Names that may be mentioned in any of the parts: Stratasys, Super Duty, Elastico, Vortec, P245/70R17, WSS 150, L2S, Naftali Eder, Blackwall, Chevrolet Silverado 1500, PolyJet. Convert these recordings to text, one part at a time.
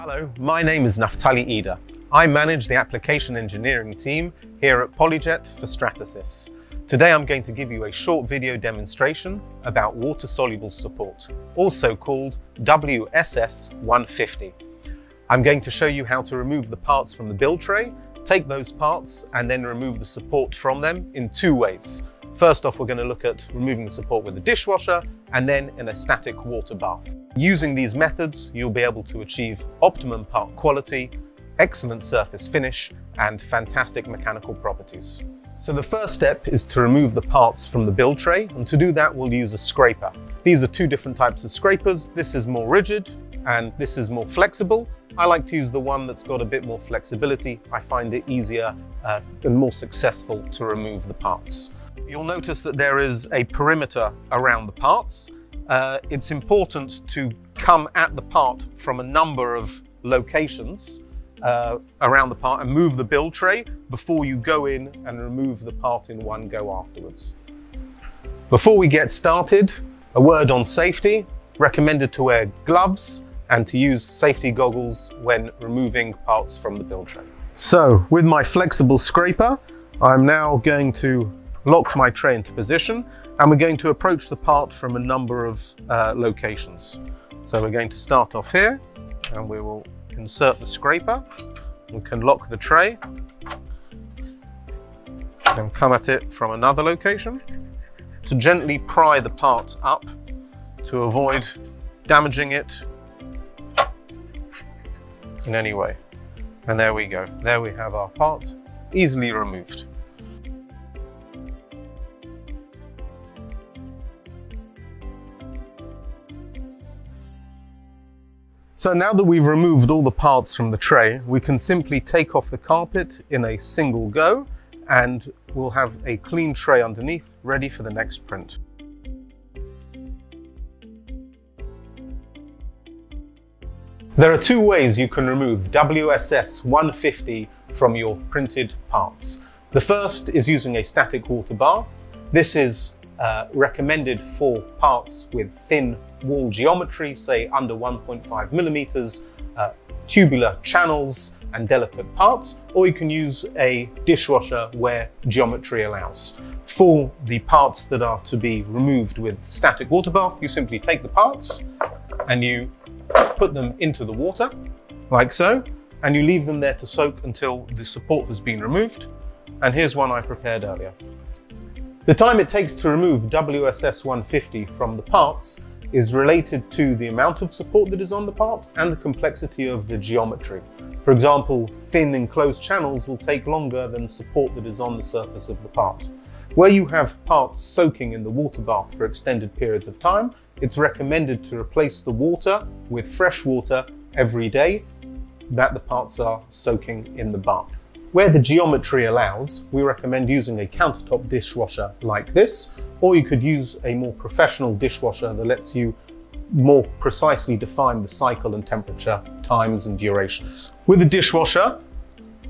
Hello, my name is Naftali Eder. I manage the application engineering team here at PolyJet for Stratasys. Today I'm going to give you a short video demonstration about water-soluble support, also called WSS 150. I'm going to show you how to remove the parts from the build tray, take those parts and then remove the support from them in two ways. First off, we're going to look at removing the support with a dishwasher and then in a static water bath. Using these methods, you'll be able to achieve optimum part quality, excellent surface finish, and fantastic mechanical properties. So the first step is to remove the parts from the build tray, and to do that, we'll use a scraper. These are two different types of scrapers. This is more rigid and this is more flexible. I like to use the one that's got a bit more flexibility. I find it easier and more successful to remove the parts. You'll notice that there is a perimeter around the parts. It's important to come at the part from a number of locations around the part and move the build tray before you go in and remove the part in one go afterwards. Before we get started, a word on safety. Recommended to wear gloves and to use safety goggles when removing parts from the build tray. So with my flexible scraper, I'm now going to lock my tray into position, and we're going to approach the part from a number of locations. So we're going to start off here, and we will insert the scraper. We can lock the tray, then come at it from another location to gently pry the part up to avoid damaging it in any way. And there we go. There we have our part easily removed. So now that we've removed all the parts from the tray, we can simply take off the carpet in a single go, and we'll have a clean tray underneath ready for the next print. There are two ways you can remove WSS 150 from your printed parts. The first is using a static water bath. This is recommended for parts with thin wall geometry, say under 1.5mm, tubular channels and delicate parts, or you can use a dishwasher where geometry allows. For the parts that are to be removed with static water bath, you simply take the parts and you put them into the water, like so, and you leave them there to soak until the support has been removed. And here's one I prepared earlier. The time it takes to remove WSS 150 from the parts is related to the amount of support that is on the part and the complexity of the geometry. For example, thin enclosed channels will take longer than support that is on the surface of the part. Where you have parts soaking in the water bath for extended periods of time, it's recommended to replace the water with fresh water every day that the parts are soaking in the bath. Where the geometry allows, we recommend using a countertop dishwasher like this, or you could use a more professional dishwasher that lets you more precisely define the cycle and temperature, times and durations. With a dishwasher,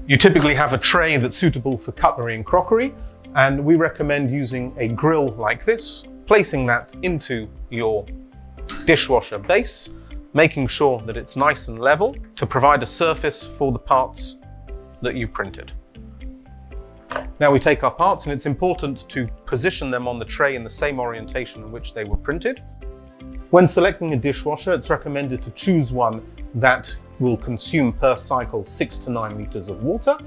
you typically have a tray that's suitable for cutlery and crockery, and we recommend using a grill like this, placing that into your dishwasher base, making sure that it's nice and level to provide a surface for the parts that you printed. Now we take our parts, and it's important to position them on the tray in the same orientation in which they were printed. When selecting a dishwasher, it's recommended to choose one that will consume per cycle 6 to 9 liters of water,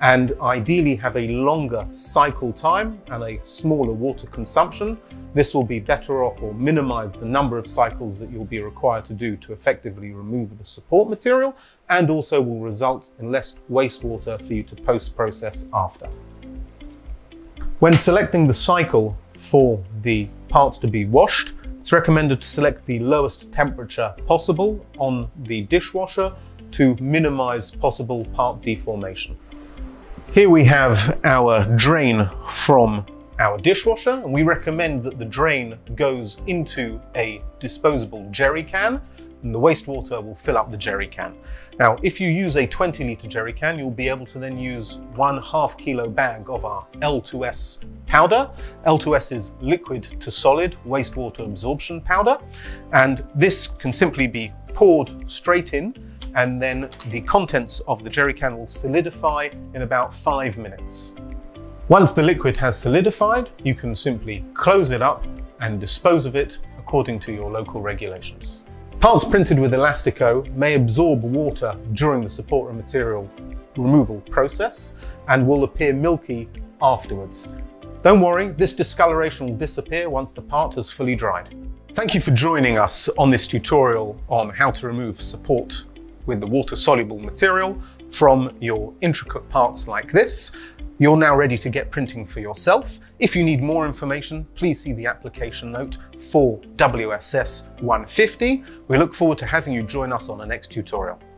and ideally have a longer cycle time and a smaller water consumption. This will be better off or minimize the number of cycles that you'll be required to do to effectively remove the support material, and also will result in less wastewater for you to post-process after. When selecting the cycle for the parts to be washed, it's recommended to select the lowest temperature possible on the dishwasher to minimize possible part deformation. Here we have our drain from our dishwasher, and we recommend that the drain goes into a disposable jerry can and the wastewater will fill up the jerry can. Now, if you use a 20-litre jerry can, you'll be able to then use 1/2 kilo bag of our L2S powder. L2S is liquid to solid wastewater absorption powder, and this can simply be poured straight in, and then the contents of the jerry can will solidify in about 5 minutes. Once the liquid has solidified, you can simply close it up and dispose of it according to your local regulations. Parts printed with Elastico may absorb water during the support and material removal process and will appear milky afterwards. Don't worry, this discoloration will disappear once the part has fully dried. Thank you for joining us on this tutorial on how to remove support with the water-soluble material from your intricate parts like this. You're now ready to get printing for yourself. If you need more information, please see the application note for WSS 150. We look forward to having you join us on the next tutorial.